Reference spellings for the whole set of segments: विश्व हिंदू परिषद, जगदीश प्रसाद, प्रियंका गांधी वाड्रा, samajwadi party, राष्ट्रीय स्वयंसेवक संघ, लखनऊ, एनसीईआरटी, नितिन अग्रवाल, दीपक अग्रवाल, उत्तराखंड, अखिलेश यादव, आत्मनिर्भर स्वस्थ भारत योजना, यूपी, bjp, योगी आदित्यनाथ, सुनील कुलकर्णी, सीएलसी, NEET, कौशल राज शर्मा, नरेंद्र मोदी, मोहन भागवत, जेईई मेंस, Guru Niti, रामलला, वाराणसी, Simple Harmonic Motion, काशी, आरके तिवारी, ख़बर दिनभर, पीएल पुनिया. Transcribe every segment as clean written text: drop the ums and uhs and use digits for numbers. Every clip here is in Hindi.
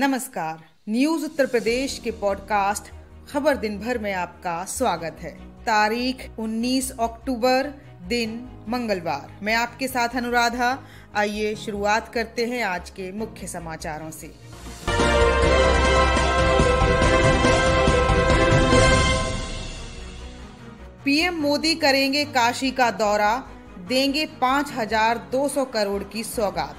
नमस्कार। न्यूज उत्तर प्रदेश के पॉडकास्ट खबर दिन भर में आपका स्वागत है। तारीख 19 अक्टूबर, दिन मंगलवार। मैं आपके साथ अनुराधा। आइए शुरुआत करते हैं आज के मुख्य समाचारों से। पीएम मोदी करेंगे काशी का दौरा, देंगे 5,200 करोड़ की सौगात।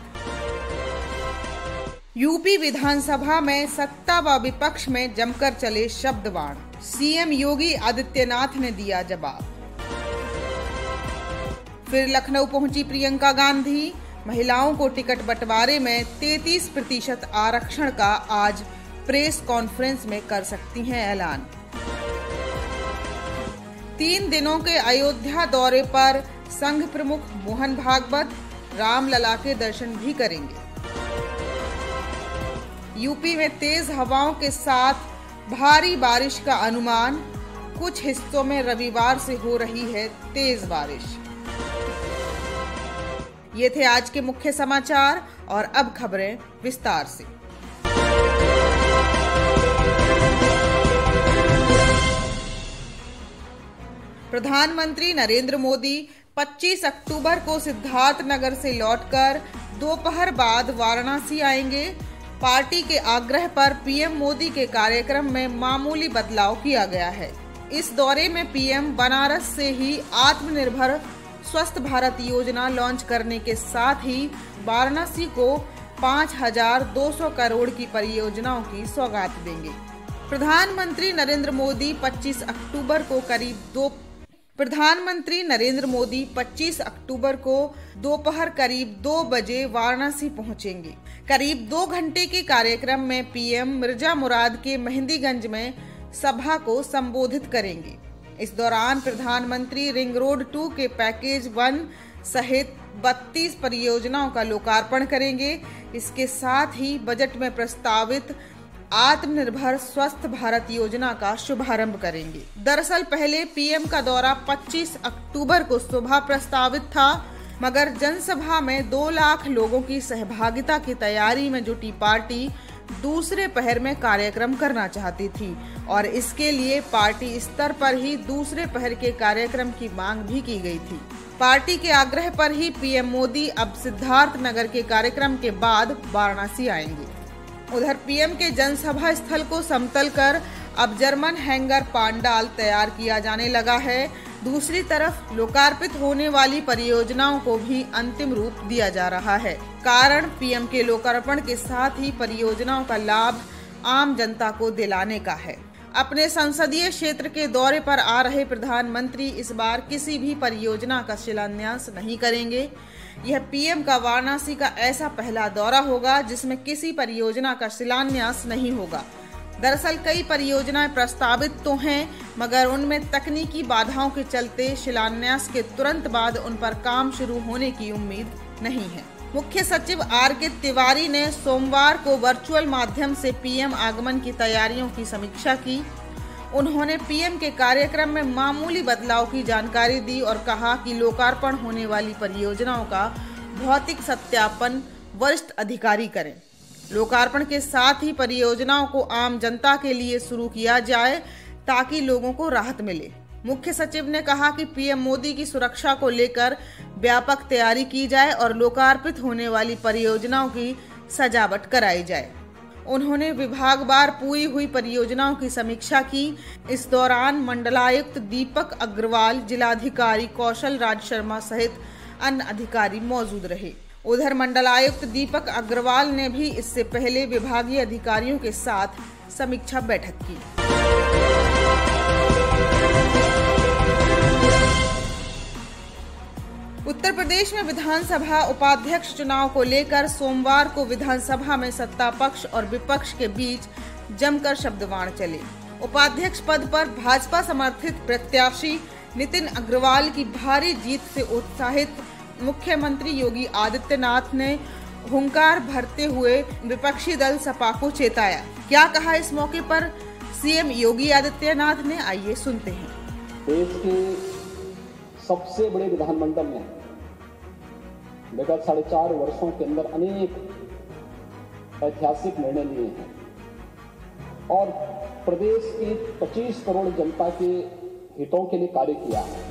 यूपी विधानसभा में सत्ता व विपक्ष में जमकर चले शब्दवाण, सीएम योगी आदित्यनाथ ने दिया जवाब। फिर लखनऊ पहुंची प्रियंका गांधी। महिलाओं को टिकट बंटवारे में 33% आरक्षण का आज प्रेस कॉन्फ्रेंस में कर सकती हैं ऐलान। 3 दिनों के अयोध्या दौरे पर संघ प्रमुख मोहन भागवत रामलला के दर्शन भी करेंगे। यूपी में तेज हवाओं के साथ भारी बारिश का अनुमान, कुछ हिस्सों में रविवार से हो रही है तेज बारिश। ये थे आज के मुख्य समाचार और अब खबरें विस्तार से। प्रधानमंत्री नरेंद्र मोदी 25 अक्टूबर को सिद्धार्थनगर से लौटकर दोपहर बाद वाराणसी आएंगे। पार्टी के आग्रह पर पीएम मोदी के कार्यक्रम में मामूली बदलाव किया गया है। इस दौरे में पीएम बनारस से ही आत्मनिर्भर स्वस्थ भारत योजना लॉन्च करने के साथ ही वाराणसी को 5,200 करोड़ की परियोजनाओं की सौगात देंगे। प्रधानमंत्री नरेंद्र मोदी 25 अक्टूबर को दोपहर करीब 2 बजे वाराणसी पहुंचेंगे। करीब 2 घंटे के कार्यक्रम में पीएम मिर्जा मुराद के मेहंदीगंज में सभा को संबोधित करेंगे। इस दौरान प्रधानमंत्री रिंग रोड 2 के पैकेज 1 सहित 32 परियोजनाओं का लोकार्पण करेंगे। इसके साथ ही बजट में प्रस्तावित आत्मनिर्भर स्वस्थ भारत योजना का शुभारंभ करेंगे। दरअसल पहले पीएम का दौरा 25 अक्टूबर को सुबह प्रस्तावित था, मगर जनसभा में 2 लाख लोगों की सहभागिता की तैयारी में जुटी पार्टी दूसरे पहर में कार्यक्रम करना चाहती थी और इसके लिए पार्टी स्तर पर ही दूसरे पहर के कार्यक्रम की मांग भी की गई थी। पार्टी के आग्रह पर ही पीएम मोदी अब सिद्धार्थनगर के कार्यक्रम के बाद वाराणसी आएंगे। उधर पीएम के जनसभा स्थल को समतल कर अब जर्मन हैंगर पांडाल तैयार किया जाने लगा है। दूसरी तरफ लोकार्पित होने वाली परियोजनाओं को भी अंतिम रूप दिया जा रहा है। कारण पीएम के लोकार्पण के साथ ही परियोजनाओं का लाभ आम जनता को दिलाने का है। अपने संसदीय क्षेत्र के दौरे पर आ रहे प्रधानमंत्री इस बार किसी भी परियोजना का शिलान्यास नहीं करेंगे। यह पीएम का वाराणसी का ऐसा पहला दौरा होगा जिसमें किसी परियोजना का शिलान्यास नहीं होगा। दरअसल कई परियोजनाएं प्रस्तावित तो हैं, मगर उनमें तकनीकी बाधाओं के चलते शिलान्यास के तुरंत बाद उन पर काम शुरू होने की उम्मीद नहीं है। मुख्य सचिव आरके तिवारी ने सोमवार को वर्चुअल माध्यम से पीएम आगमन की तैयारियों की समीक्षा की। उन्होंने पीएम के कार्यक्रम में मामूली बदलाव की जानकारी दी और कहा कि लोकार्पण होने वाली परियोजनाओं का भौतिक सत्यापन वरिष्ठ अधिकारी करें। लोकार्पण के साथ ही परियोजनाओं को आम जनता के लिए शुरू किया जाए ताकि लोगों को राहत मिले। मुख्य सचिव ने कहा कि पीएम मोदी की सुरक्षा को लेकर व्यापक तैयारी की जाए और लोकार्पित होने वाली परियोजनाओं की सजावट कराई जाए। उन्होंने विभागवार पूरी हुई परियोजनाओं की समीक्षा की। इस दौरान मंडलायुक्त दीपक अग्रवाल, जिलाधिकारी कौशल राज शर्मा सहित अन्य अधिकारी मौजूद रहे। उधर मंडलायुक्त दीपक अग्रवाल ने भी इससे पहले विभागीय अधिकारियों के साथ समीक्षा बैठक की। उत्तर प्रदेश में विधानसभा उपाध्यक्ष चुनाव को लेकर सोमवार को विधानसभा में सत्ता पक्ष और विपक्ष के बीच जमकर शब्दवाण चले। उपाध्यक्ष पद पर भाजपा समर्थित प्रत्याशी नितिन अग्रवाल की भारी जीत से उत्साहित मुख्यमंत्री योगी आदित्यनाथ ने हुंकार भरते हुए विपक्षी दल सपा को चेताया। क्या कहा इस मौके पर सीएम योगी आदित्यनाथ ने, आइए सुनते हैं। देश की सबसे बड़े विधानमंडल में विगत 4.5 वर्षों के अंदर अनेक ऐतिहासिक निर्णय लिए हैं और प्रदेश की 25 करोड़ जनता के हितों के लिए कार्य किया है।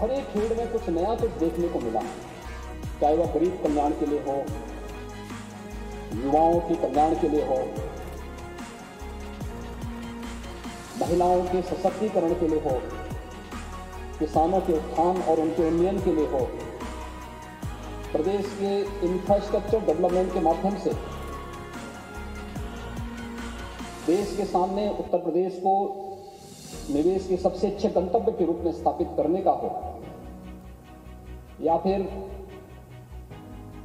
हर एक फील्ड में कुछ नया कुछ देखने को मिला, चाहे वह गरीब कल्याण के लिए हो, युवाओं के कल्याण के लिए हो, महिलाओं के सशक्तिकरण के लिए हो, किसानों के उत्थान और उनके उन्नयन के लिए हो, प्रदेश के इंफ्रास्ट्रक्चर डेवलपमेंट के माध्यम से देश के सामने उत्तर प्रदेश को निवेश के सबसे अच्छे गंतव्य के रूप में स्थापित करने का हो, या फिर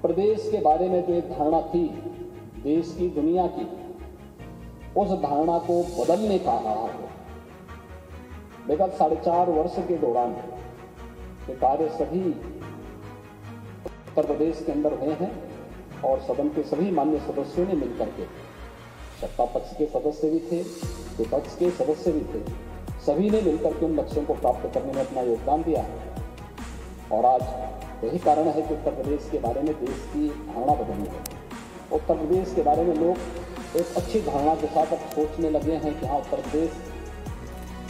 प्रदेश के बारे में जो एक धारणा थी देश की दुनिया की, उस धारणा को बदलने का रहा हो। विगत 4.5 वर्ष के दौरान ये कार्य सभी उत्तर प्रदेश के अंदर हुए हैं और सदन के सभी मान्य सदस्यों ने मिलकर के, सत्ता पक्ष के सदस्य भी थे, विपक्ष के सदस्य भी थे, सभी ने मिलकर के उन लक्ष्यों को प्राप्त करने में अपना योगदान दिया है। और आज यही कारण है कि उत्तर प्रदेश के बारे में देश की धारणा बदलनी है। उत्तर प्रदेश के बारे में लोग एक अच्छी धारणा के साथ अब सोचने लगे हैं कि हाँ, उत्तर प्रदेश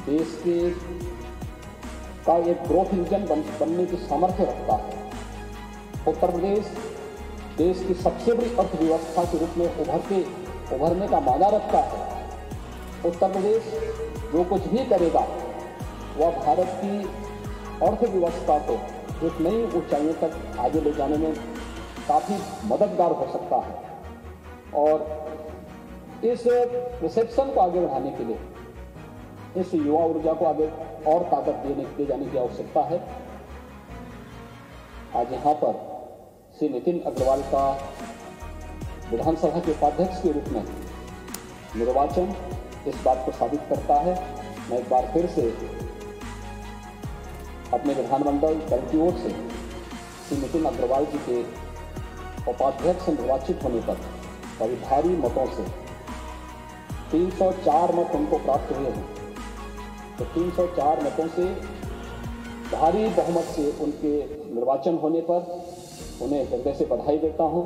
देश के का एक ग्रोथ इंजन बनने की सामर्थ्य रखता है। उत्तर प्रदेश देश की सबसे बड़ी अर्थव्यवस्था के रूप में उभरने का माना रखता है। उत्तर प्रदेश जो कुछ भी करेगा वह भारत की अर्थव्यवस्था को एक नई ऊंचाइयों तक आगे ले जाने में काफ़ी मददगार हो सकता है। और इस रिसेप्शन को आगे बढ़ाने के लिए, इस युवा ऊर्जा को आगे और ताकत दिए जाने की आवश्यकता है। आज यहाँ पर श्री नितिन अग्रवाल का विधानसभा के उपाध्यक्ष के रूप में निर्वाचन इस बात को साबित करता है। मैं एक बार फिर से अपने विधानमंडल दल की ओर से श्री नितिन अग्रवाल जी के उपाध्यक्ष निर्वाचित होने पर कभी भारी मतों से 304 मत उनको प्राप्त हुए हैं, तो 304 मतों से भारी बहुमत से उनके निर्वाचन होने पर उन्हें हृदय से बधाई देता हूं।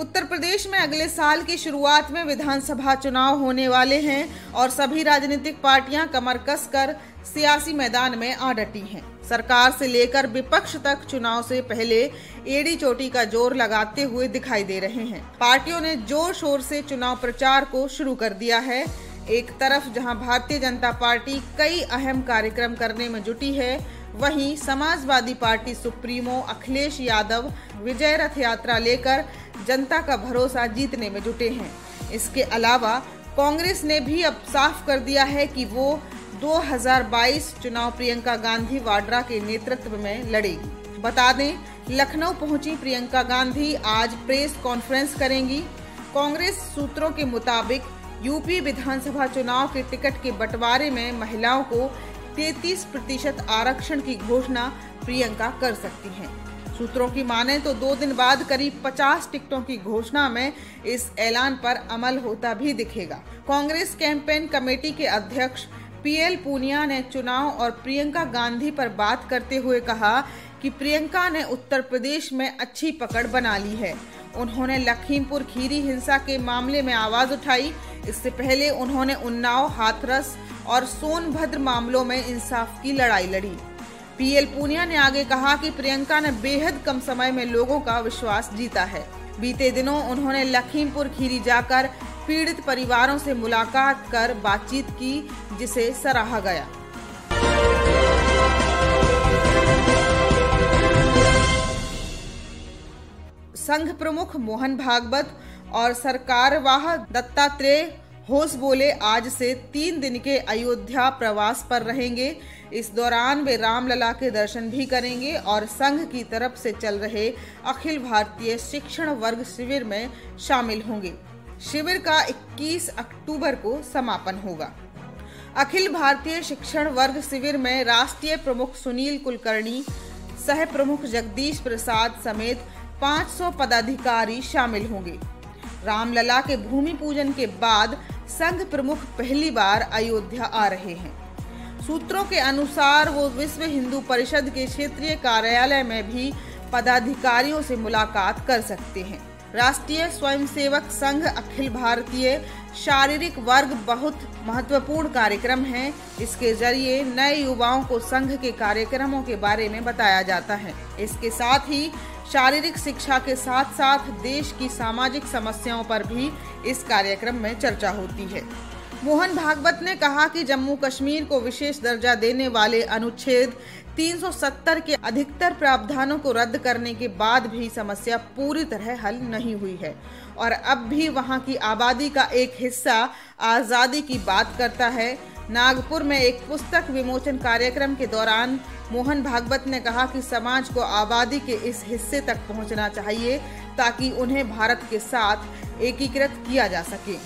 उत्तर प्रदेश में अगले साल की शुरुआत में विधानसभा चुनाव होने वाले हैं और सभी राजनीतिक पार्टियां कमर कसकर सियासी मैदान में आ डटी हैं। सरकार से लेकर विपक्ष तक चुनाव से पहले एड़ी चोटी का जोर लगाते हुए दिखाई दे रहे हैं। पार्टियों ने जोर शोर से चुनाव प्रचार को शुरू कर दिया है। एक तरफ जहां भारतीय जनता पार्टी कई अहम कार्यक्रम करने में जुटी है, वहीं समाजवादी पार्टी सुप्रीमो अखिलेश यादव विजय रथ यात्रा लेकर जनता का भरोसा जीतने में जुटे हैं। इसके अलावा कांग्रेस ने भी अब साफ कर दिया है कि वो 2022 चुनाव प्रियंका गांधी वाड्रा के नेतृत्व में लड़ेगी। बता दें, लखनऊ पहुंची प्रियंका गांधी आज प्रेस कॉन्फ्रेंस करेंगी। कांग्रेस सूत्रों के मुताबिक यूपी विधानसभा चुनाव के टिकट के बंटवारे में महिलाओं को 33% आरक्षण की घोषणा प्रियंका कर सकती हैं। सूत्रों की माने तो 2 दिन बाद करीब 50 टिकटों की घोषणा में इस ऐलान पर अमल होता भी दिखेगा। कांग्रेस कैंपेन कमेटी के अध्यक्ष पीएल पुनिया ने चुनाव और प्रियंका गांधी पर बात करते हुए कहा कि प्रियंका ने उत्तर प्रदेश में अच्छी पकड़ बना ली है। उन्होंने लखीमपुर खीरी हिंसा के मामले में आवाज उठाई। इससे पहले उन्होंने उन्नाव, हाथरस और सोनभद्र मामलों में इंसाफ की लड़ाई लड़ी। पीएल पुनिया ने आगे कहा कि प्रियंका ने बेहद कम समय में लोगों का विश्वास जीता है। बीते दिनों उन्होंने लखीमपुर खीरी जाकर पीड़ित परिवारों से मुलाकात कर बातचीत की, जिसे सराहा गया। संघ प्रमुख मोहन भागवत और सरकारवाह दत्तात्रेय होसबोले आज से 3 दिन के अयोध्या प्रवास पर रहेंगे। इस दौरान वे रामलला के दर्शन भी करेंगे और संघ की तरफ से चल रहे अखिल भारतीय शिक्षण वर्ग शिविर में शामिल होंगे। शिविर का 21 अक्टूबर को समापन होगा। अखिल भारतीय शिक्षण वर्ग शिविर में राष्ट्रीय प्रमुख सुनील कुलकर्णी, सह प्रमुख जगदीश प्रसाद समेत 500 पदाधिकारी शामिल होंगे। रामलला के भूमि पूजन के बाद संघ प्रमुख पहली बार अयोध्या आ रहे हैं। सूत्रों के अनुसार वो विश्व हिंदू परिषद के क्षेत्रीय कार्यालय में भी पदाधिकारियों से मुलाकात कर सकते हैं। राष्ट्रीय स्वयंसेवक संघ अखिल भारतीय शारीरिक वर्ग बहुत महत्वपूर्ण कार्यक्रम है। इसके जरिए नए युवाओं को संघ के कार्यक्रमों के बारे में बताया जाता है। इसके साथ ही शारीरिक शिक्षा के साथ साथ देश की सामाजिक समस्याओं पर भी इस कार्यक्रम में चर्चा होती है। मोहन भागवत ने कहा कि जम्मू कश्मीर को विशेष दर्जा देने वाले अनुच्छेद 370 के अधिकतर प्रावधानों को रद्द करने के बाद भी समस्या पूरी तरह हल नहीं हुई है और अब भी वहां की आबादी का एक हिस्सा आज़ादी की बात करता है। नागपुर में एक पुस्तक विमोचन कार्यक्रम के दौरान मोहन भागवत ने कहा कि समाज को आबादी के इस हिस्से तक पहुंचना चाहिए ताकि उन्हें भारत के साथ एकीकृत किया जा सके।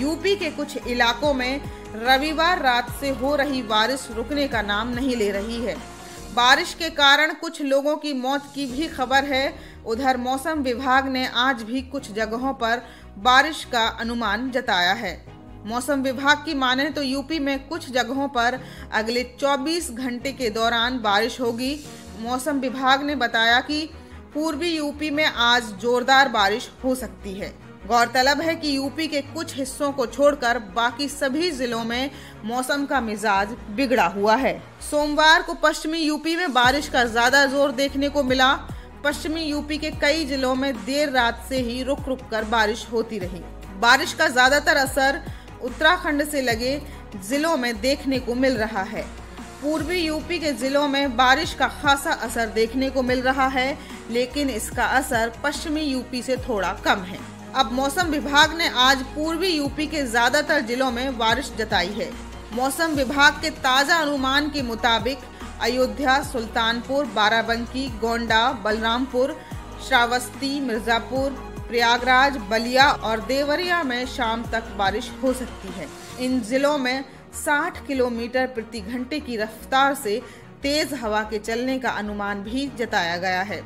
यूपी के कुछ इलाकों में रविवार रात से हो रही बारिश रुकने का नाम नहीं ले रही है। बारिश के कारण कुछ लोगों की मौत की भी खबर है। उधर मौसम विभाग ने आज भी कुछ जगहों पर बारिश का अनुमान जताया है। मौसम विभाग की माने तो यूपी में कुछ जगहों पर अगले 24 घंटे के दौरान बारिश होगी। मौसम विभाग ने बताया कि पूर्वी यूपी में आज जोरदार बारिश हो सकती है। गौरतलब है कि यूपी के कुछ हिस्सों को छोड़कर बाकी सभी जिलों में मौसम का मिजाज बिगड़ा हुआ है। सोमवार को पश्चिमी यूपी में बारिश का ज्यादा जोर देखने को मिला। पश्चिमी यूपी के कई जिलों में देर रात से ही रुक रुक कर बारिश होती रही। बारिश का ज्यादातर असर उत्तराखंड से लगे जिलों में देखने को मिल रहा है। पूर्वी यूपी के जिलों में बारिश का खासा असर देखने को मिल रहा है, लेकिन इसका असर पश्चिमी यूपी से थोड़ा कम है। अब मौसम विभाग ने आज पूर्वी यूपी के ज्यादातर जिलों में बारिश जताई है। मौसम विभाग के ताज़ा अनुमान के मुताबिक अयोध्या, सुल्तानपुर, बाराबंकी, गोंडा, बलरामपुर, श्रावस्ती, मिर्ज़ापुर, प्रयागराज, बलिया और देवरिया में शाम तक बारिश हो सकती है। इन जिलों में 60 किलोमीटर प्रति घंटे की रफ्तार से तेज हवा के चलने का अनुमान भी जताया गया है।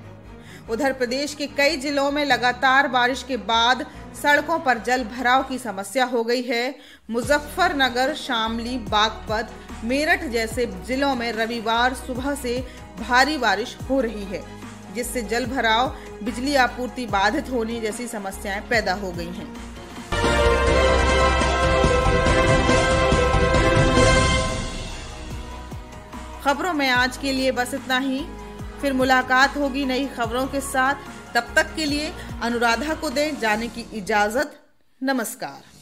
उधर प्रदेश के कई जिलों में लगातार बारिश के बाद सड़कों पर जल भराव की समस्या हो गई है। मुजफ्फरनगर, शामली, बागपत, मेरठ जैसे जिलों में रविवार सुबह से भारी बारिश हो रही है, जिससे जल भराव, बिजली आपूर्ति बाधित होने जैसी समस्याएं पैदा हो गई हैं। खबरों में आज के लिए बस इतना ही। फिर मुलाकात होगी नई खबरों के साथ। तब तक के लिए अनुराधा को दें जाने की इजाजत। नमस्कार।